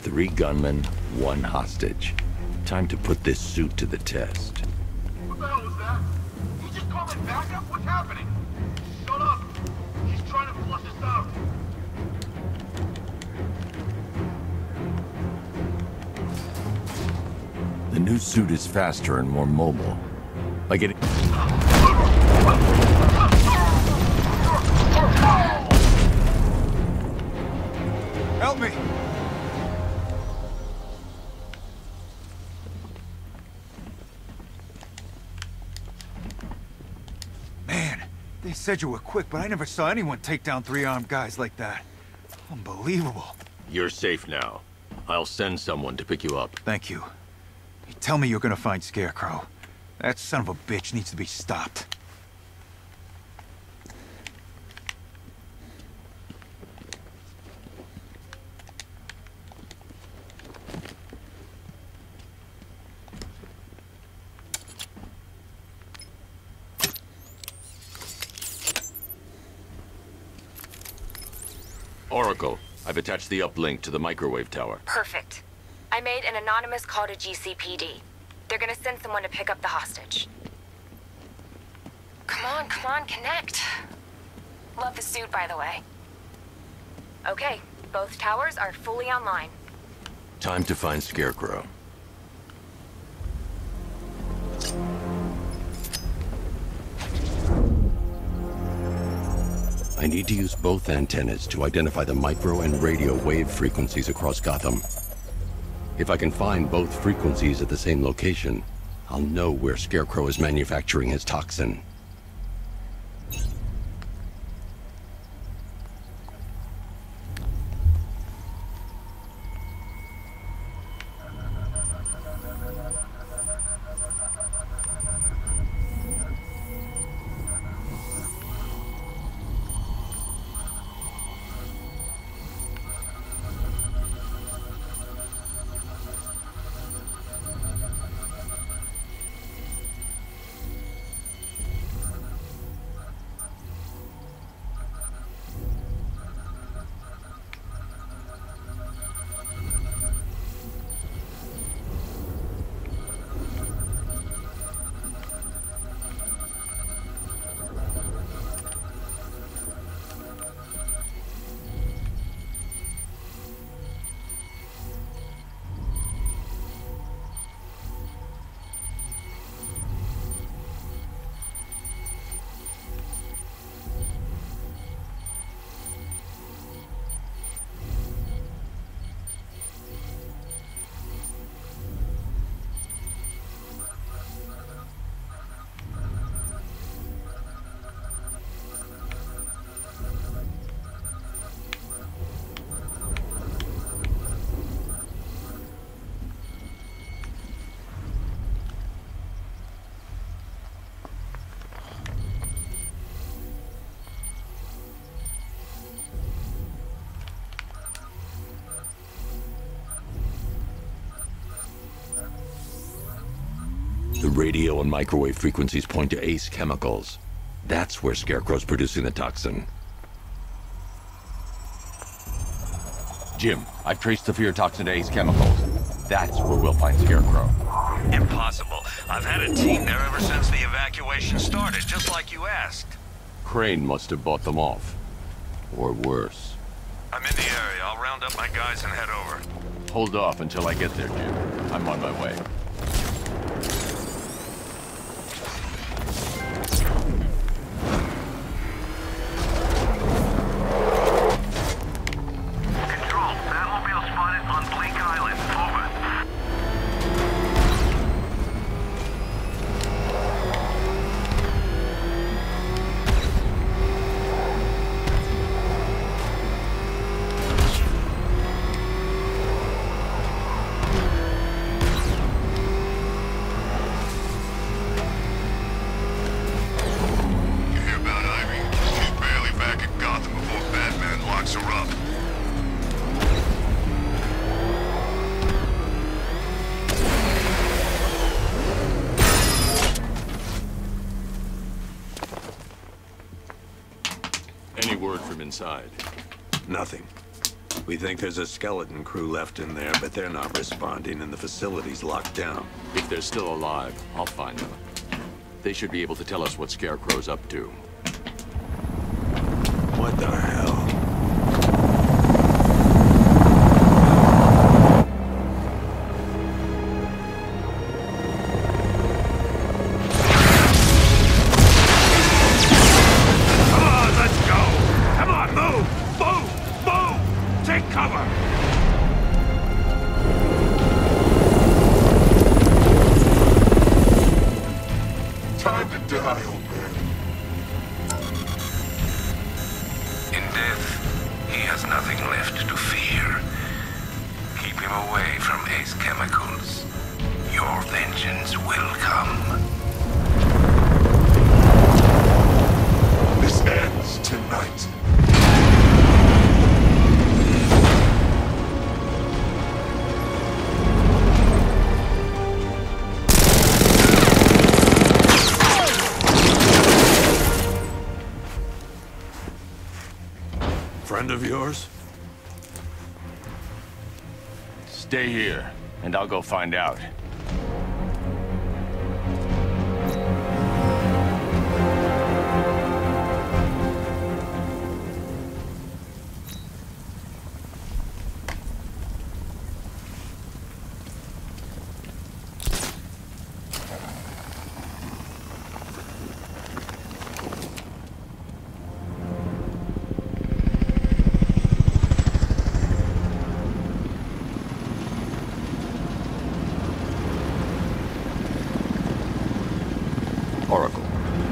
3 gunmen, 1 hostage. Time to put this suit to the test. What the hell was that? You just called it backup? What's happening? Shut up! He's trying to flush us out! The new suit is faster and more mobile. Like it... Help me! Man, they said you were quick, but I never saw anyone take down 3-armed guys like that. Unbelievable. You're safe now. I'll send someone to pick you up. Thank you. Tell me you're gonna find Scarecrow. That son of a bitch needs to be stopped. Oracle, I've attached the uplink to the microwave tower. Perfect. I made an anonymous call to GCPD. They're gonna send someone to pick up the hostage. Come on, connect. Love the suit, by the way. Okay, both towers are fully online. Time to find Scarecrow. I need to use both antennas to identify the micro and radio wave frequencies across Gotham. If I can find both frequencies at the same location, I'll know where Scarecrow is manufacturing his toxin. Radio and microwave frequencies point to Ace Chemicals. That's where Scarecrow's producing the toxin. Jim, I've traced the fear toxin to Ace Chemicals. That's where we'll find Scarecrow. Impossible. I've had a team there ever since the evacuation started, just like you asked. Crane must have bought them off. Or worse. I'm in the area. I'll round up my guys and head over. Hold off until I get there, Jim. I'm on my way. Any word from inside? Nothing. We think there's a skeleton crew left in there, but they're not responding and the facility's locked down. If they're still alive, I'll find them. They should be able to tell us what Scarecrow's up to. What the hell? Of yours? Stay here, and I'll go find out.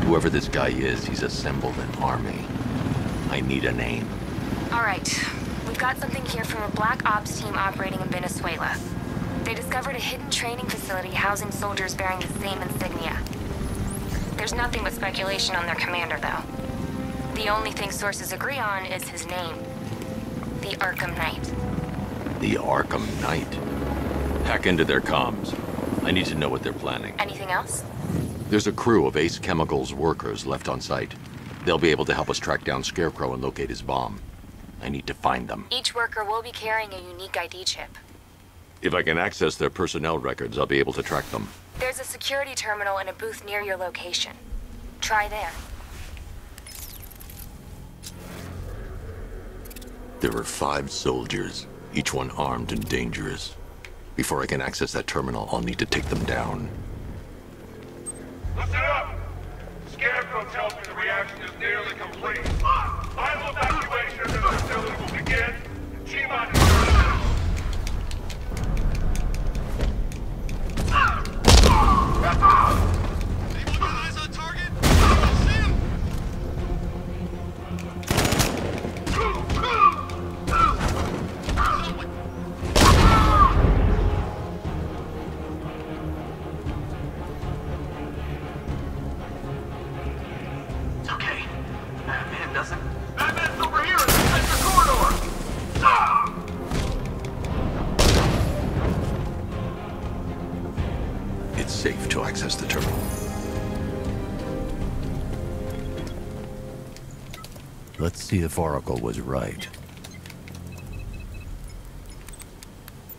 Whoever this guy is, he's assembled an army. I need a name. All right. We've got something here from a black ops team operating in Venezuela. They discovered a hidden training facility housing soldiers bearing the same insignia. There's nothing but speculation on their commander, though. The only thing sources agree on is his name. The Arkham Knight. The Arkham Knight? Hack into their comms. I need to know what they're planning. Anything else? There's a crew of Ace Chemicals workers left on site. They'll be able to help us track down Scarecrow and locate his bomb. I need to find them. Each worker will be carrying a unique ID chip. If I can access their personnel records, I'll be able to track them. There's a security terminal in a booth near your location. Try there. There are 5 soldiers, each one armed and dangerous. Before I can access that terminal, I'll need to take them down. Listen up! Scarecrow tells me the reaction is nearly complete. Final evacuation of the facility will begin. G-Mod is Anyone got eyes on target? I see him! Batman's over here in the center corridor! It's safe to access the terminal. Let's see if Oracle was right.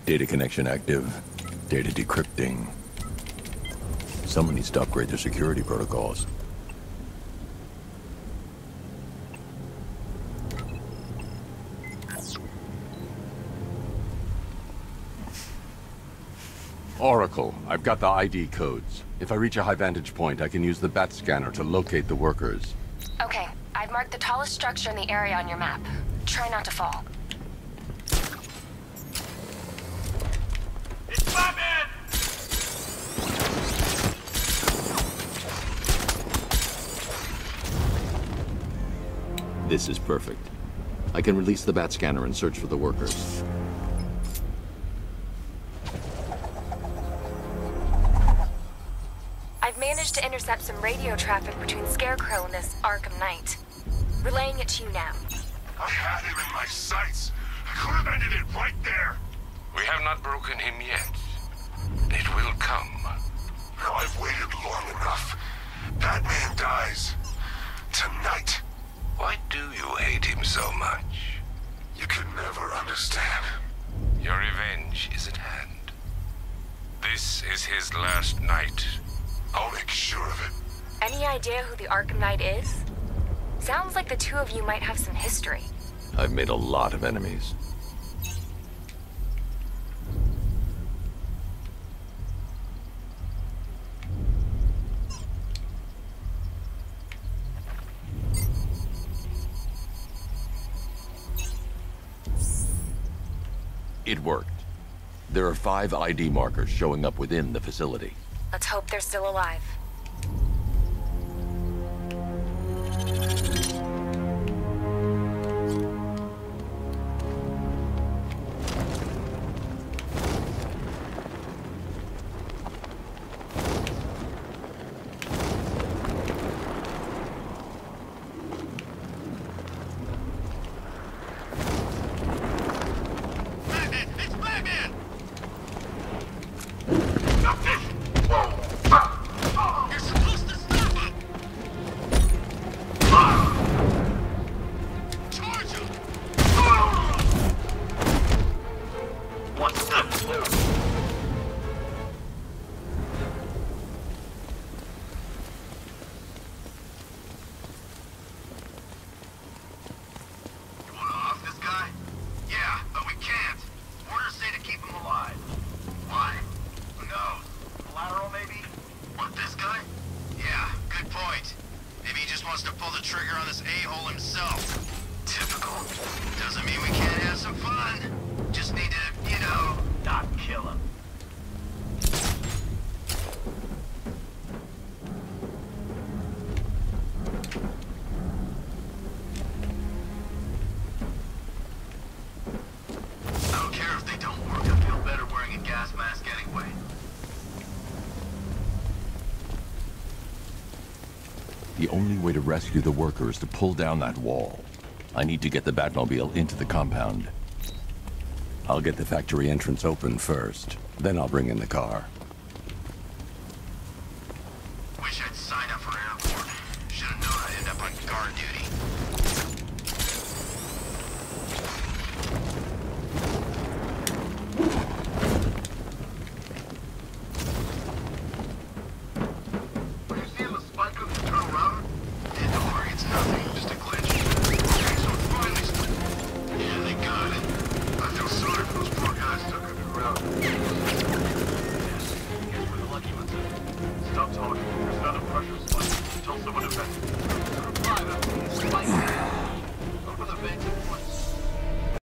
Data connection active. Data decrypting. Someone needs to upgrade their security protocols. Oracle, I've got the ID codes. If I reach a high vantage point, I can use the Bat Scanner to locate the workers. Okay, I've marked the tallest structure in the area on your map. Try not to fall. It's Batman! This is perfect. I can release the Bat Scanner and search for the workers. To intercept some radio traffic between Scarecrow and this Arkham Knight. Relaying it to you now. I had him in my sights. I could have ended it right there. We have not broken him yet. It will come. Now I've waited long enough. Batman dies. Tonight. Why do you hate him so much? You can never understand. understand. Your revenge is at hand. This is his last night. I'll make sure of it. Any idea who the Arkham Knight is? Sounds like the two of you might have some history. I've made a lot of enemies. It worked. There are 5 ID markers showing up within the facility. Let's hope they're still alive. The only way to rescue the worker is to pull down that wall. I need to get the Batmobile into the compound. I'll get the factory entrance open first, then I'll bring in the car. Wish I'd signed up for airport. Should have known I'd end up on guard duty. Have you seen the spike of the turtle route? Don't worry, it's nothing. Stop talking. There's another pressure.